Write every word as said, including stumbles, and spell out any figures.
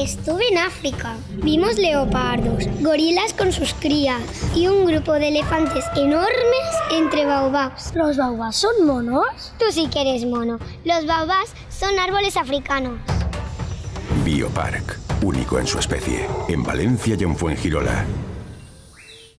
Estuve en África. Vimos leopardos, gorilas con sus crías y un grupo de elefantes enormes entre baobabs. ¿Los baobabs son monos? Tú sí que eres mono. Los baobabs son árboles africanos. Bioparc, único en su especie, en Valencia y en Fuengirola.